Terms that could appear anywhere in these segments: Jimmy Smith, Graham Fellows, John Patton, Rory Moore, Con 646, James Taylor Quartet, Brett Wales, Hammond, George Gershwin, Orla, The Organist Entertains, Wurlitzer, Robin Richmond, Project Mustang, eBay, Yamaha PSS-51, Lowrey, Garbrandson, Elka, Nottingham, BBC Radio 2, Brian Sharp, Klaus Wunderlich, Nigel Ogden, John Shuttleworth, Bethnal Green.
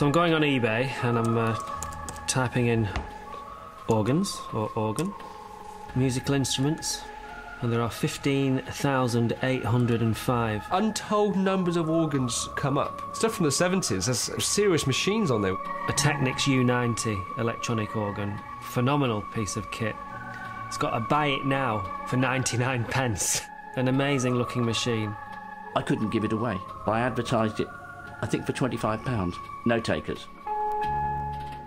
So I'm going on eBay and I'm typing in organs or organ, musical instruments, and there are 15,805. Untold numbers of organs come up. Stuff from the 70s, there's serious machines on there. A Technics U90 electronic organ, phenomenal piece of kit. It's got a buy it now for 99 pence. An amazing looking machine. I couldn't give it away. I advertised it, I think, for £25. No takers.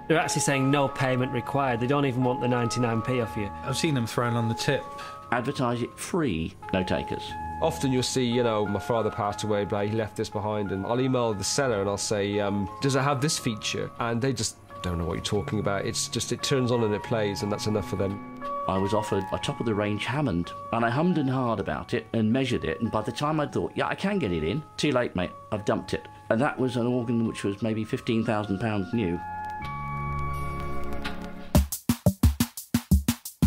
They're actually saying no payment required. They don't even want the 99p off you. I've seen them thrown on the tip. Advertise it free, no takers. Often you'll see, you know, my father passed away, but he left this behind, and I'll email the seller and I'll say, does it have this feature? And they just don't know what you're talking about. It's just, it turns on and it plays, and that's enough for them. I was offered a top-of-the-range Hammond, and I hummed and hawed about it and measured it, and by the time I thought, yeah, I can get it in, too late, mate, I've dumped it. And that was an organ which was maybe £15,000 new.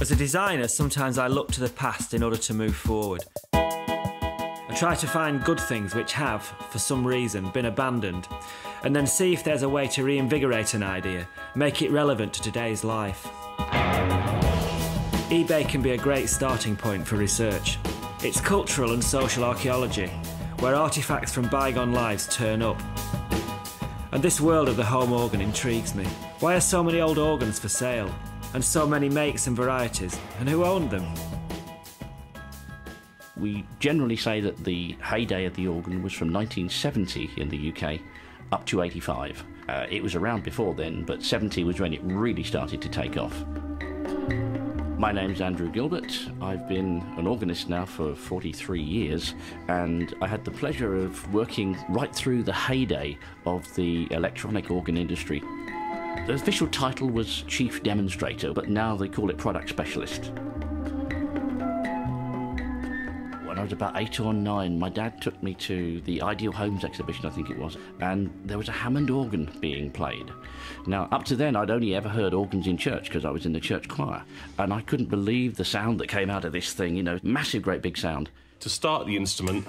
As a designer, sometimes I look to the past in order to move forward. I try to find good things which have, for some reason, been abandoned, and then see if there's a way to reinvigorate an idea, make it relevant to today's life. eBay can be a great starting point for research. It's cultural and social archaeology, where artefacts from bygone lives turn up. And this world of the home organ intrigues me. Why are so many old organs for sale? And so many makes and varieties, and who owned them? We generally say that the heyday of the organ was from 1970 in the UK up to 85. It was around before then, but 70 was when it really started to take off. My name's Andrew Gilbert. I've been an organist now for 43 years, and I had the pleasure of working right through the heyday of the electronic organ industry. The official title was Chief Demonstrator, but now they call it Product Specialist. When I was about 8 or 9, my dad took me to the Ideal Homes exhibition, I think it was, and there was a Hammond organ being played. Now, up to then, I'd only ever heard organs in church because I was in the church choir, and I couldn't believe the sound that came out of this thing, you know, massive, great big sound. To start the instrument,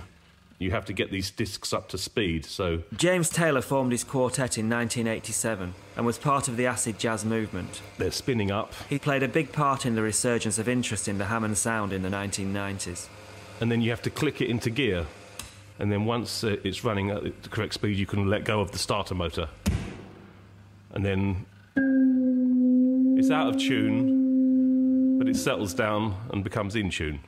you have to get these discs up to speed, so... James Taylor formed his quartet in 1987 and was part of the acid jazz movement. They're spinning up. He played a big part in the resurgence of interest in the Hammond sound in the 1990s. And then you have to click it into gear, and then once it's running at the correct speed, you can let go of the starter motor. And then... it's out of tune, but it settles down and becomes in tune.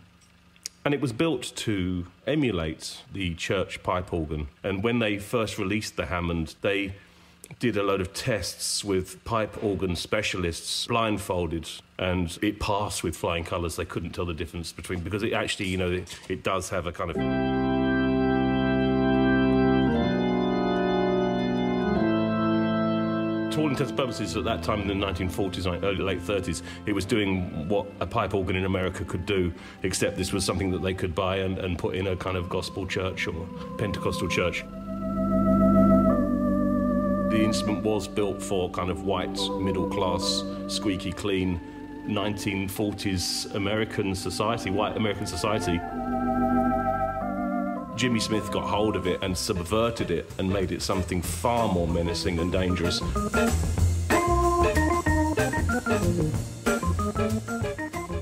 And it was built to emulate the church pipe organ. And when they first released the Hammond, they did a load of tests with pipe organ specialists, blindfolded, and it passed with flying colours. They couldn't tell the difference between, because it actually, you know, it does have a kind of... For all intents and purposes, at that time in the 1940s, early late 30s, it was doing what a pipe organ in America could do, except this was something that they could buy and put in a kind of gospel church or Pentecostal church. The instrument was built for kind of white, middle-class, squeaky clean, 1940s American society, white American society. Jimmy Smith got hold of it and subverted it and made it something far more menacing and dangerous.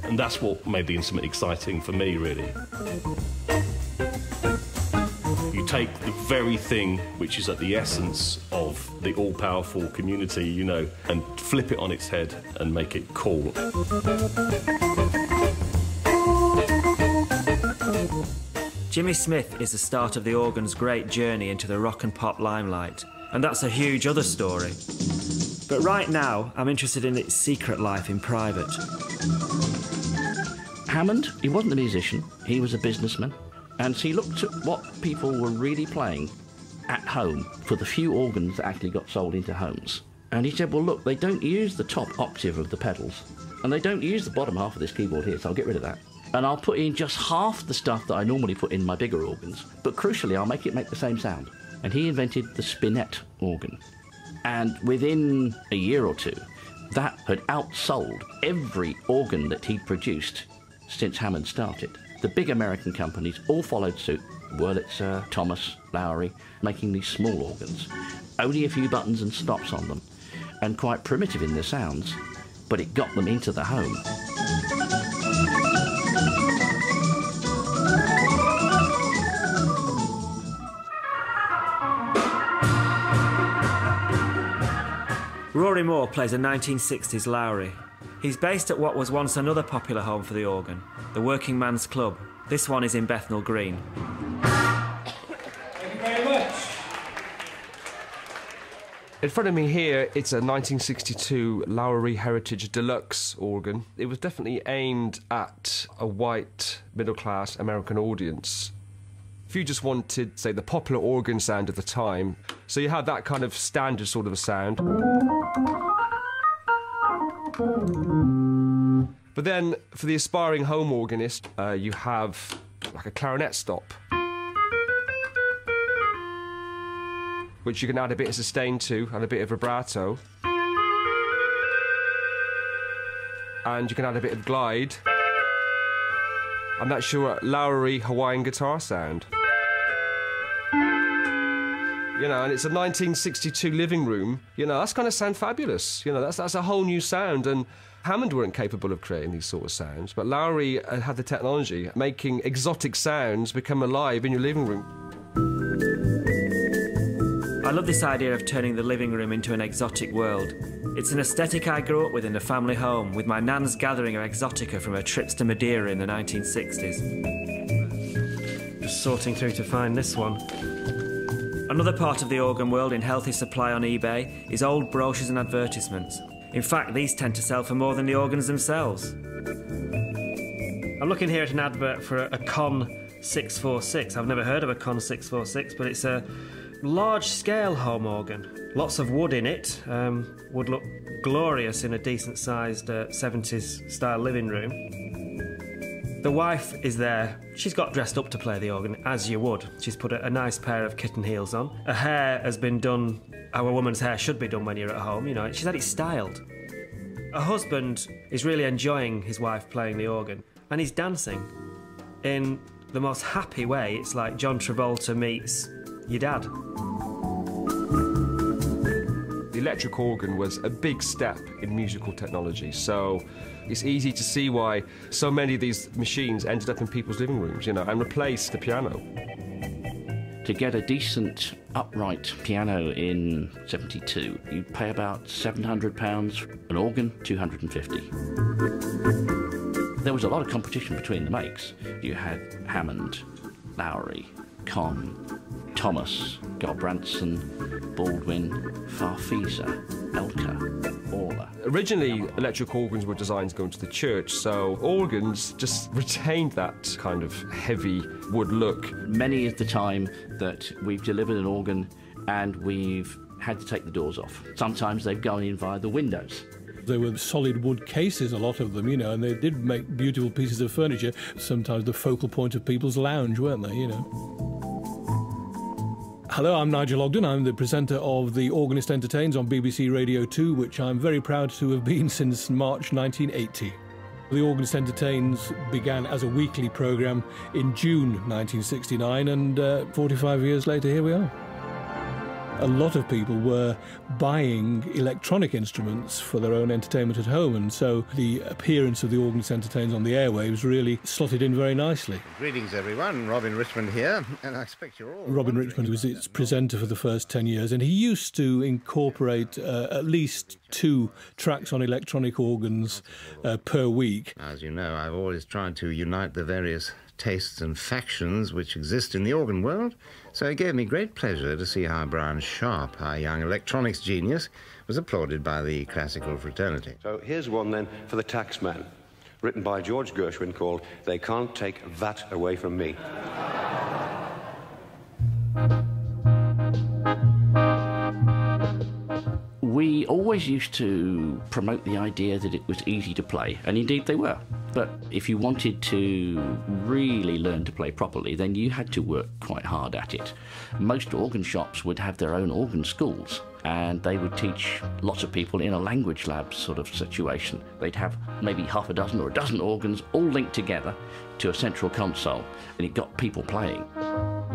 And that's what made the instrument exciting for me, really. You take the very thing which is at the essence of the all-powerful community, you know, and flip it on its head and make it cool. Jimmy Smith is the start of the organ's great journey into the rock and pop limelight, and that's a huge other story. But right now, I'm interested in its secret life in private. Hammond, he wasn't a musician, he was a businessman, and he looked at what people were really playing at home for the few organs that actually got sold into homes. And he said, well, look, they don't use the top octave of the pedals, and they don't use the bottom half of this keyboard here, so I'll get rid of that. And I'll put in just half the stuff that I normally put in my bigger organs, but crucially I'll make it make the same sound. And he invented the spinet organ. And within a year or two, that had outsold every organ that he'd produced since Hammond started. The big American companies all followed suit, Wurlitzer, Thomas, Lowrey, making these small organs. only a few buttons and stops on them, and quite primitive in their sounds, but it got them into the home. Rory Moore plays a 1960s Lowrey. He's based at what was once another popular home for the organ, the Working Man's Club. This one is in Bethnal Green. Thank you very much. In front of me here, it's a 1962 Lowrey Heritage Deluxe organ. It was definitely aimed at a white, middle-class American audience. If you just wanted, say, the popular organ sound of the time, so you had that kind of standard sort of a sound. But then, for the aspiring home organist, you have like a clarinet stop, which you can add a bit of sustain to and a bit of vibrato. And you can add a bit of glide. And that's your Lowrey Hawaiian guitar sound. You know, and it's a 1962 living room. You know, that's going to sound fabulous. You know, that's a whole new sound, and Hammond weren't capable of creating these sort of sounds, but Lowrey had the technology, making exotic sounds become alive in your living room. I love this idea of turning the living room into an exotic world. It's an aesthetic I grew up with in a family home, with my nan's gathering of exotica from her trips to Madeira in the 1960s. Just sorting through to find this one. Another part of the organ world in healthy supply on eBay is old brochures and advertisements. In fact, these tend to sell for more than the organs themselves. I'm looking here at an advert for a Con 646. I've never heard of a Con 646, but it's a large-scale home organ. Lots of wood in it. Would look glorious in a decent-sized 70s-style living room. The wife is there. She's got dressed up to play the organ, as you would. She's put a nice pair of kitten heels on. Her hair has been done how a woman's hair should be done when you're at home, you know. She's had it styled. Her husband is really enjoying his wife playing the organ, and he's dancing in the most happy way. It's like John Travolta meets your dad. The electric organ was a big step in musical technology, so it's easy to see why so many of these machines ended up in people's living rooms, you know, and replaced the piano. To get a decent upright piano in 72, you pay about £700, an organ £250. There was a lot of competition between the makes. You had Hammond, Lowrey, Con, Thomas, Garbrandson, Baldwin, Farfisa, Elka, Orla. Originally, Yamaha. Electric organs were designed to go into the church, so organs just retained that kind of heavy wood look. Many is the time that we've delivered an organ and we've had to take the doors off. Sometimes they've gone in via the windows. They were solid wood cases, a lot of them, you know, and they did make beautiful pieces of furniture, sometimes the focal point of people's lounge, weren't they, you know? Hello, I'm Nigel Ogden. I'm the presenter of The Organist Entertains on BBC Radio 2, which I'm very proud to have been since March 1980. The Organist Entertains began as a weekly programme in June 1969, and 45 years later, here we are. A lot of people were buying electronic instruments for their own entertainment at home, and so the appearance of The Organist Entertains on the airwaves really slotted in very nicely. Greetings, everyone. Robin Richmond here, and I expect you're all... Robin Richmond was its presenter for the first 10 years, and he used to incorporate at least 2 tracks on electronic organs per week. As you know, I've always tried to unite the various tastes and factions which exist in the organ world, so it gave me great pleasure to see how Brian Sharp, our young electronics genius, was applauded by the classical fraternity. So here's one, then, for the taxman, written by George Gershwin, called They Can't Take That Away From Me. We always used to promote the idea that it was easy to play, and indeed they were. But if you wanted to really learn to play properly, then you had to work quite hard at it. Most organ shops would have their own organ schools. and they would teach lots of people in a language lab sort of situation. They'd have maybe half a dozen or a dozen organs all linked together to a central console, and it got people playing.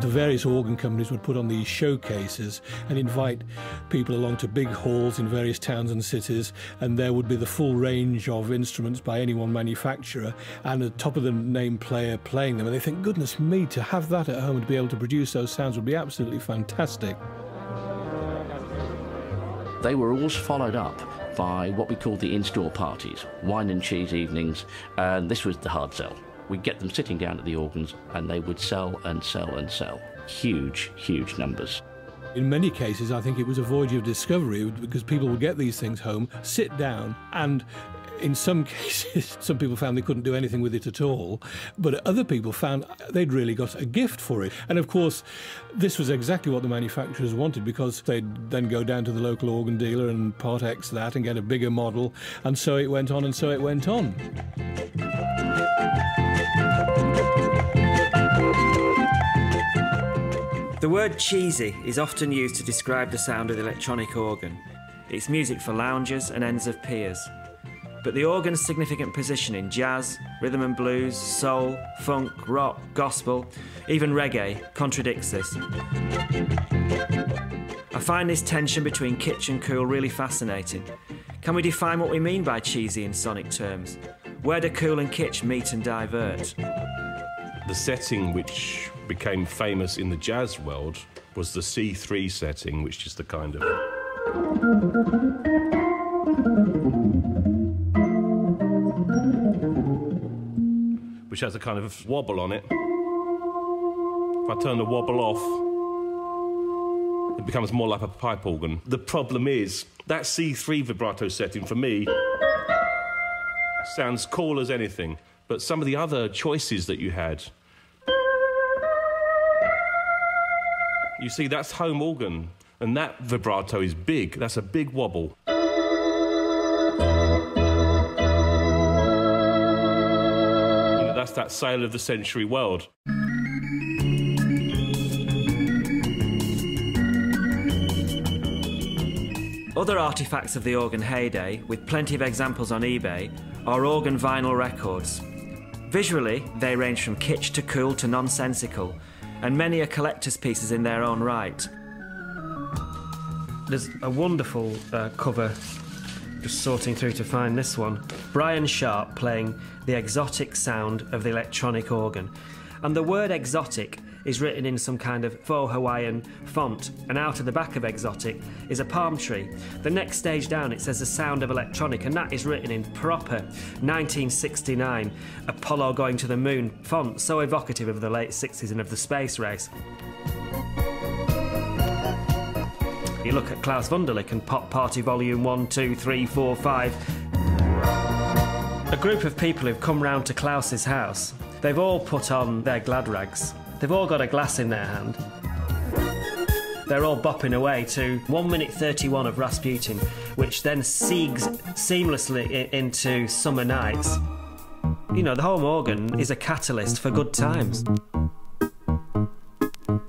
The various organ companies would put on these showcases and invite people along to big halls in various towns and cities, and there would be the full range of instruments by any one manufacturer and a top-of-the-name player playing them. And they think, goodness me, to have that at home and to be able to produce those sounds would be absolutely fantastic. They were always followed up by what we called the in-store parties, wine and cheese evenings, and this was the hard sell. We'd get them sitting down at the organs and they would sell and sell and sell. Huge, huge numbers. In many cases, I think it was a voyage of discovery, because people would get these things home, sit down, and in some cases, some people found they couldn't do anything with it at all, but other people found they'd really got a gift for it. And of course, this was exactly what the manufacturers wanted, because they'd then go down to the local organ dealer and part X that and get a bigger model, and so it went on and so it went on. The word cheesy is often used to describe the sound of the electronic organ. It's music for loungers and ends of piers. But the organ's significant position in jazz, rhythm and blues, soul, funk, rock, gospel, even reggae, contradicts this. I find this tension between kitsch and cool really fascinating. Can we define what we mean by cheesy in sonic terms? Where do cool and kitsch meet and divert? The setting which became famous in the jazz world was the C3 setting, which is the kind of... which has a kind of wobble on it. If I turn the wobble off, it becomes more like a pipe organ. The problem is, that C3 vibrato setting, for me, sounds cool as anything, but some of the other choices that you had... You see, that's home organ, and that vibrato is big. That's a big wobble. That sale of the century world. Other artefacts of the organ heyday, with plenty of examples on eBay, are organ vinyl records. Visually, they range from kitsch to cool to nonsensical, and many are collector's pieces in their own right. There's a wonderful cover. Just sorting through to find this one. Brian Sharp playing the exotic sound of the electronic organ. And the word exotic is written in some kind of faux Hawaiian font, and out of the back of exotic is a palm tree. The next stage down it says the sound of electronic, and that is written in proper 1969 Apollo going to the moon font, so evocative of the late 60s and of the space race. You look at Klaus Wunderlich and Pop Party Volume 1, 2, 3, 4, 5. A group of people who've come round to Klaus's house. They've all put on their glad rags. They've all got a glass in their hand. They're all bopping away to 1 minute 31 of Rasputin, which then segues seamlessly into Summer Nights. You know, the home organ is a catalyst for good times.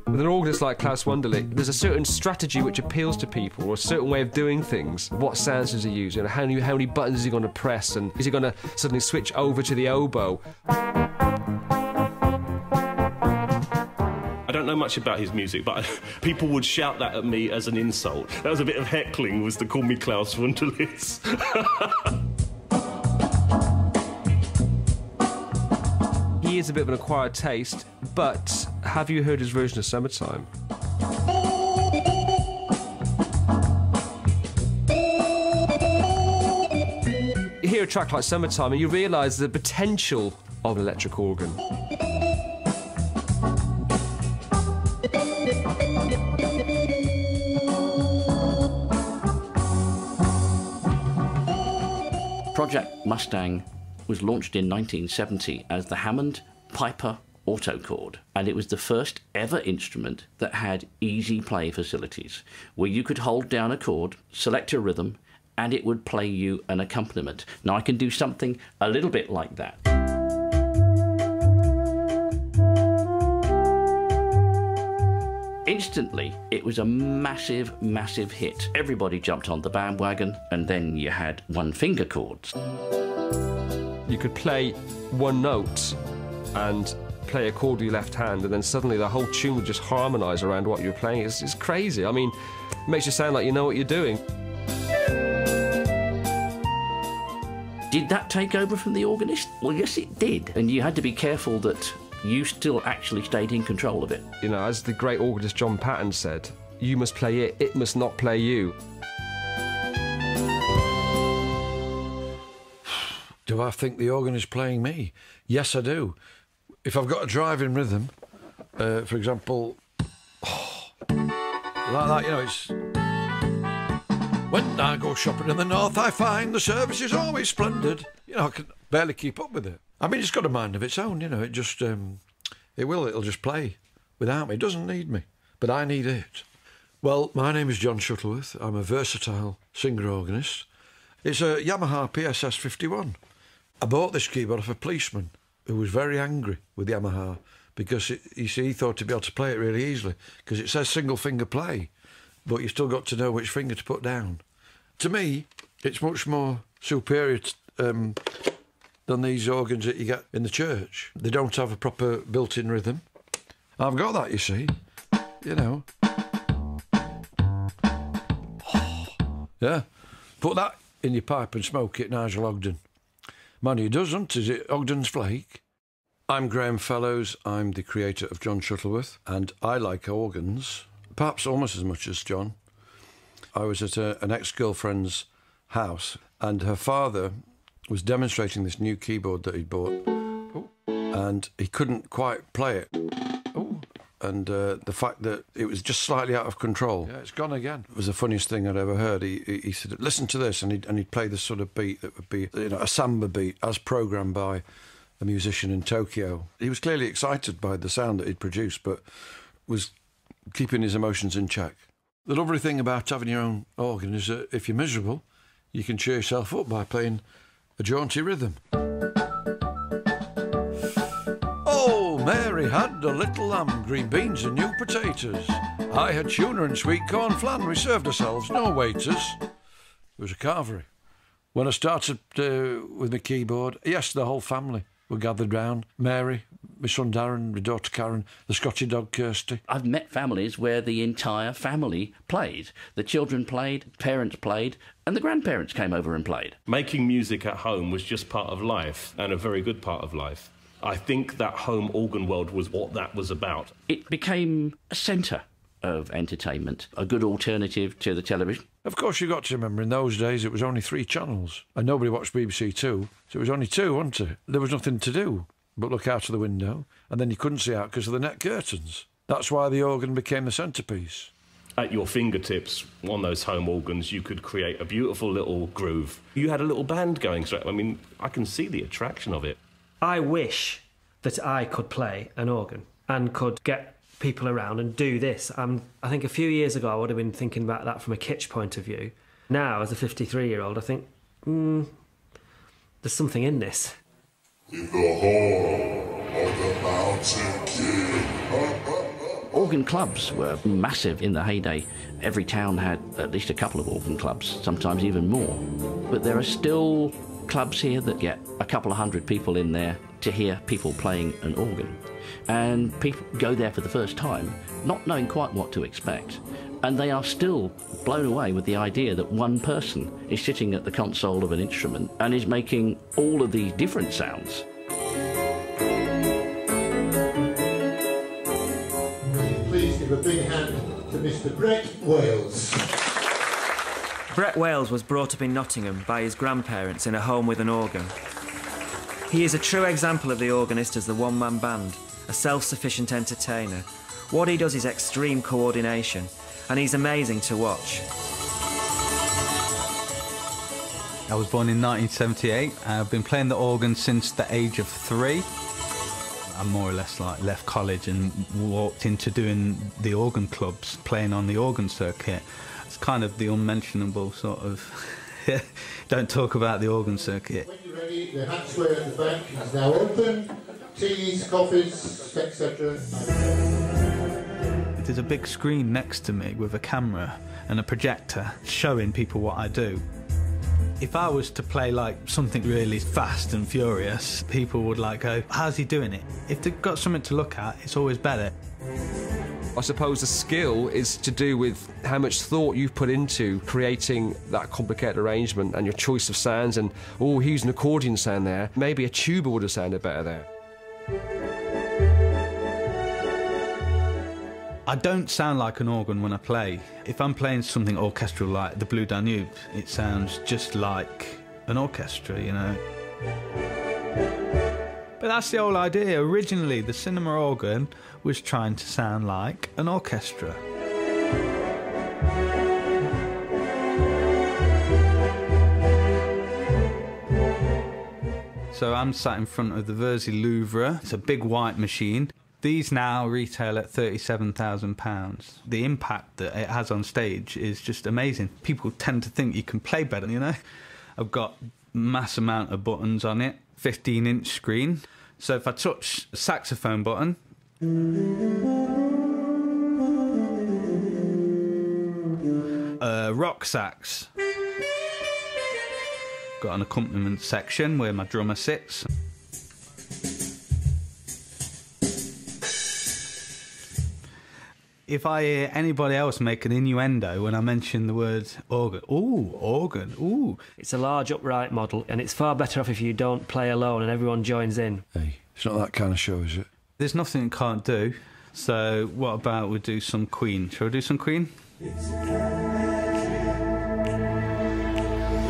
With an organist like Klaus Wunderlich, there's a certain strategy which appeals to people, or a certain way of doing things. What sounds does he use? And how many buttons is he going to press? And is he going to suddenly switch over to the oboe? I don't know much about his music, but people would shout that at me as an insult. That was a bit of heckling, was to call me Klaus Wunderlich. He is a bit of an acquired taste, but have you heard his version of Summertime? You hear a track like Summertime and you realise the potential of an electric organ. Project Mustang was launched in 1970 as the Hammond Piper Autochord, and it was the first ever instrument that had easy play facilities, where you could hold down a chord, select a rhythm, and it would play you an accompaniment. Now I can do something a little bit like that. Instantly, it was a massive, massive hit. Everybody jumped on the bandwagon, and then you had one-finger chords. You could play one note and play a chord with your left hand, and then suddenly the whole tune would just harmonise around what you were playing. It's crazy. I mean, it makes you sound like you know what you're doing. Did that take over from The Organist? Well, yes, it did. And you had to be careful that you still actually stayed in control of it. You know, as the great organist John Patton said, you must play it, it must not play you. Do I think the organ is playing me? Yes, I do. If I've got a driving rhythm, for example, like that, you know, it's... When I go shopping in the north, I find the service is always splendid. You know, I can barely keep up with it. I mean, it's got a mind of its own, you know, it just, it'll just play without me. It doesn't need me, but I need it. Well, my name is John Shuttleworth. I'm a versatile singer-organist. It's a Yamaha PSS-51. I bought this keyboard off a policeman who was very angry with Yamaha because, he thought he'd be able to play it really easily because it says single-finger play, but you've still got to know which finger to put down. To me, it's much more superior than these organs that you get in the church. They don't have a proper built-in rhythm. I've got that, you see. You know. Yeah. Put that in your pipe and smoke it, Nigel Ogden. Man who doesn't, is it Ogden's Flake? I'm Graham Fellows. I'm the creator of John Shuttleworth, and I like organs, perhaps almost as much as John. I was at an ex-girlfriend's house, and her father was demonstrating this new keyboard that he'd bought, and he couldn't quite play it. And the fact that it was just slightly out of control. Yeah, it's gone again. It was the funniest thing I'd ever heard. He said, listen to this, and he'd play this sort of beat that would be, you know, a samba beat as programmed by a musician in Tokyo. He was clearly excited by the sound that he'd produced, but was keeping his emotions in check. The lovely thing about having your own organ is that if you're miserable, you can cheer yourself up by playing a jaunty rhythm. Oh, Mary had a little lamb, green beans and new potatoes. I had tuna and sweet corn flan. We served ourselves, no waiters. It was a carvery. When I started with my keyboard, yes, the whole family were gathered round. Mary, my son Darren, my daughter Karen, the Scottish dog Kirsty. I've met families where the entire family played. The children played, parents played, and the grandparents came over and played. Making music at home was just part of life, and a very good part of life. I think that home organ world was what that was about. It became a centre of entertainment, a good alternative to the television. Of course, you've got to remember, in those days, it was only 3 channels, and nobody watched BBC 2, so it was only 2, wasn't it? There was nothing to do but look out of the window, and then you couldn't see out because of the net curtains. That's why the organ became the centrepiece. At your fingertips, on those home organs, you could create a beautiful little groove. You had a little band going straight. I mean, I can see the attraction of it. I wish that I could play an organ and could get people around and do this. I think a few years ago I would have been thinking about that from a kitsch point of view. Now, as a 53-year-old, I think, there's something in this. In the hall of the Mountain King. Organ clubs were massive in the heyday. Every town had at least a couple of organ clubs, sometimes even more. But there are still clubs here that get a couple of hundred people in there to hear people playing an organ. And people go there for the first time, not knowing quite what to expect. And they are still blown away with the idea that one person is sitting at the console of an instrument and is making all of these different sounds. Please give a big hand to Mr. Brett Wales. Brett Wales was brought up in Nottingham by his grandparents in a home with an organ. He is a true example of the organist as the one-man band, a self-sufficient entertainer. What he does is extreme coordination, and he's amazing to watch. I was born in 1978. I've been playing the organ since the age of 3. I more or less like left college and walked into doing the organ clubs, playing on the organ circuit. It's kind of the unmentionable sort of... Don't talk about the organ circuit. When you're ready, the hatchway at the back is now open. Teas, coffees, etc. There's a big screen next to me with a camera and a projector showing people what I do. If I was to play like something really fast and furious, people would like go, how's he doing it? If they've got something to look at, it's always better. I suppose the skill is to do with how much thought you've put into creating that complicated arrangement and your choice of sounds and, oh, here's an accordion sound there. Maybe a tuba would have sounded better there. I don't sound like an organ when I play. If I'm playing something orchestral like the Blue Danube, it sounds just like an orchestra, you know. But that's the whole idea. Originally, the cinema organ was trying to sound like an orchestra. So I'm sat in front of the Verzi Louvre. It's a big white machine. These now retail at £37,000. The impact that it has on stage is just amazing. People tend to think you can play better, you know? I've got mass amount of buttons on it, 15-inch screen. So if I touch the saxophone button, rock sax. Got an accompaniment section where my drummer sits. If I hear anybody else make an innuendo when I mention the word organ, ooh, organ, ooh. It's a large upright model, and it's far better off if you don't play alone and everyone joins in. Hey, it's not that kind of show, is it? There's nothing it can't do, so what about we do some Queen? Shall we do some Queen? It's a kind of magic.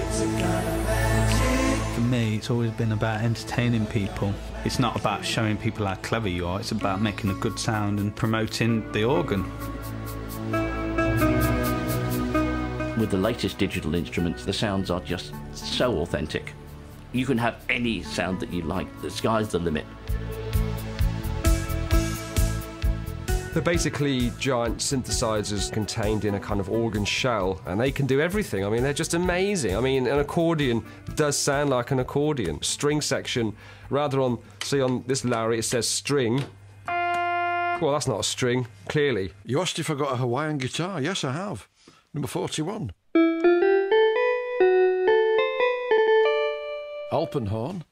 It's a kind of magic. For me, it's always been about entertaining people. It's not about showing people how clever you are, it's about making a good sound and promoting the organ. With the latest digital instruments, the sounds are just so authentic. You can have any sound that you like, the sky's the limit. They're basically giant synthesizers contained in a kind of organ shell, and they can do everything. I mean, they're just amazing. I mean, an accordion does sound like an accordion. String section, rather on, see on this Lowrey, it says string. Well, that's not a string, clearly. You asked if I got a Hawaiian guitar. Yes, I have. Number 41. Alpenhorn.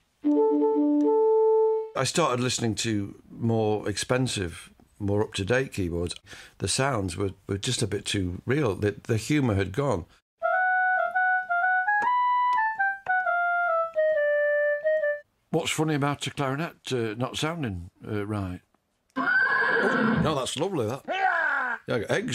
I started listening to more expensive, more up-to-date keyboards. The sounds were just a bit too real. The humour had gone. What's funny about a clarinet not sounding right? Oh, no, that's lovely, that. Yeah, I got eggs.